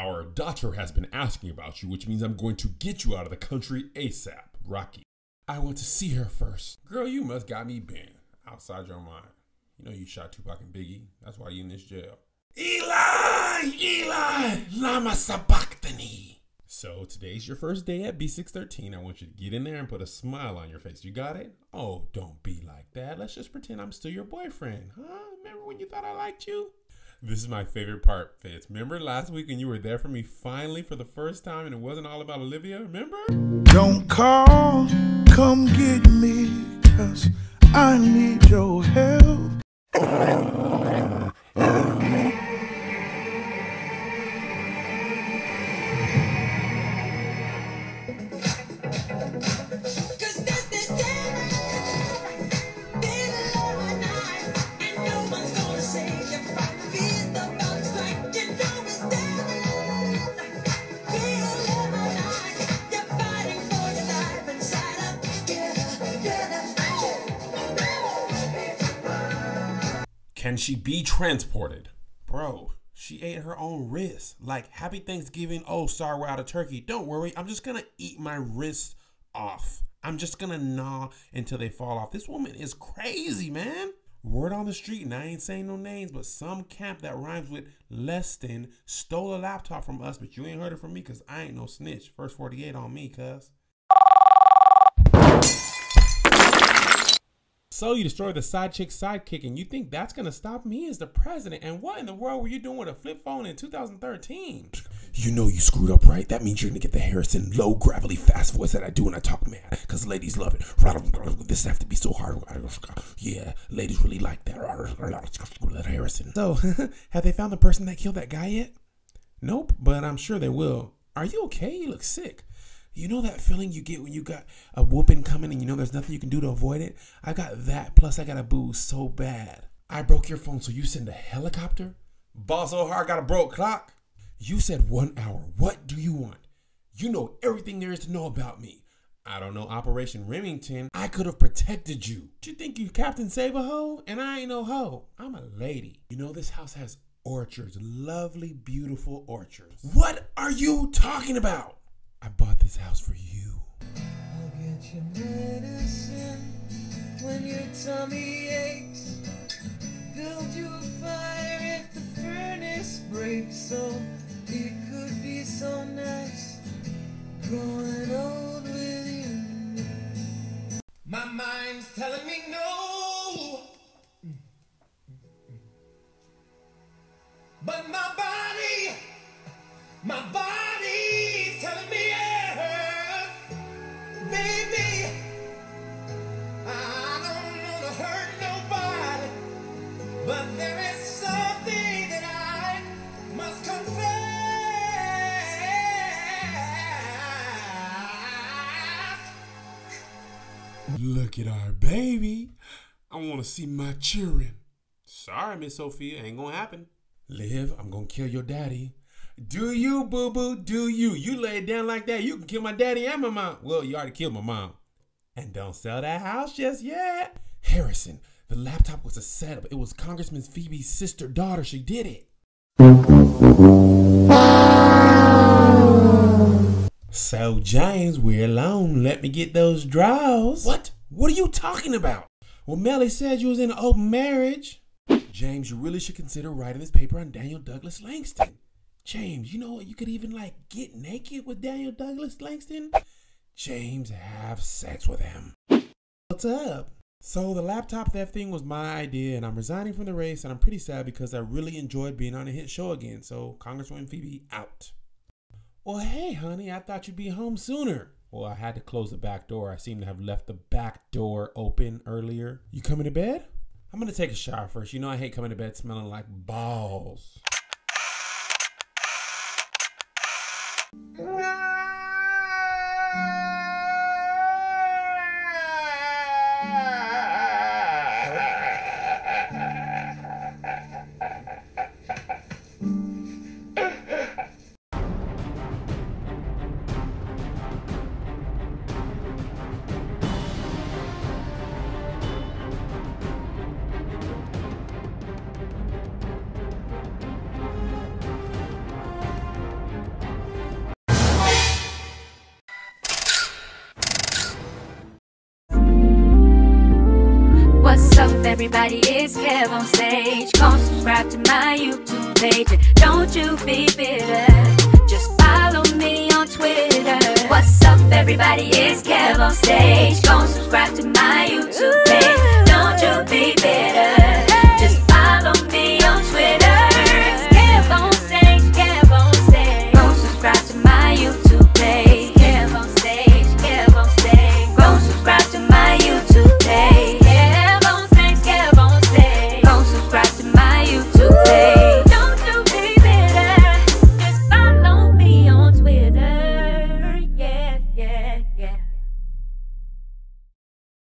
our daughter has been asking about you, which means I'm going to get you out of the country ASAP, Rocky. I want to see her first. Girl, you must got me bent outside your mind. You know you shot Tupac and Biggie. That's why you in this jail. Eli! Eli! Lama sabachthani! So today's your first day at B613. I want you to get in there and put a smile on your face. You got it? Oh, don't be like that. Let's just pretend I'm still your boyfriend. Huh? Remember when you thought I liked you? This is my favorite part, Fitz. Remember last week when you were there for me finally for the first time and it wasn't all about Olivia? Remember? Don't call. Come get me, 'cause I need your help. Can she be transported? Bro, she ate her own wrist. Like, happy Thanksgiving. Oh, sorry, we're out of turkey. Don't worry, I'm just gonna eat my wrist off. I'm just gonna gnaw until they fall off. This woman is crazy, man. Word on the street, and I ain't saying no names, but some camp that rhymes with less than stole a laptop from us, but you ain't heard it from me, 'cause I ain't no snitch. First 48 on me, cuz. So you destroy the side chick's sidekick and you think that's going to stop me as the president? And what in the world were you doing with a flip phone in 2013? You know you screwed up, right? That means you're going to get the Harrison low, gravelly, fast voice that I do when I talk mad. Because ladies love it. This have to be so hard. Yeah, ladies really like that. Harrison. So, have they found the person that killed that guy yet? Nope, but I'm sure they will. Are you okay? You look sick. You know that feeling you get when you got a whooping coming and you know there's nothing you can do to avoid it? I got that, plus I got a bruise so bad. I broke your phone, so you send a helicopter? Boss O'Hara got a broke clock? You said 1 hour. What do you want? You know everything there is to know about me. I don't know Operation Remington. I could have protected you. Do you think you Captain Save-A-Ho? And I ain't no hoe. I'm a lady. You know this house has orchards. Lovely, beautiful orchards. What are you talking about? I bought this house for you. I'll get your medicine when your tummy aches. Build you a fire if the furnace breaks. So it could be so nice growing old with you. My mind's telling me no, but my body's telling me. Baby, I don't want to hurt nobody, but there is something that I must confess. Look at our baby. I want to see my children. Sorry, Miss Sophia, ain't gonna happen. Liv, I'm gonna kill your daddy. Do you, boo-boo, do you? You lay it down like that, you can kill my daddy and my mom. Well, you already killed my mom. And don't sell that house just yet. Harrison, the laptop was a setup. It was Congressman Phoebe's sister daughter. She did it. So, James, we're alone. Let me get those draws. What? What are you talking about? Well, Melly said you was in an open marriage. James, you really should consider writing this paper on Daniel Douglas Langston. James, you know what? You could even, get naked with Daniel Douglas Langston. James, have sex with him. What's up? So the laptop theft thing was my idea, and I'm resigning from the race, and I'm pretty sad because I really enjoyed being on a hit show again. So Congresswoman Phoebe, out. Well, hey, honey, I thought you'd be home sooner. Well, I had to close the back door. I seem to have left the back door open earlier. You coming to bed? I'm going to take a shower first. You know I hate coming to bed smelling like balls. everybody, it's Kev on Stage. Come subscribe to my YouTube page, and don't you be bitter, just follow me on Twitter. What's up everybody, it's Kev on Stage. Come subscribe to my YouTube page, don't you be bitter.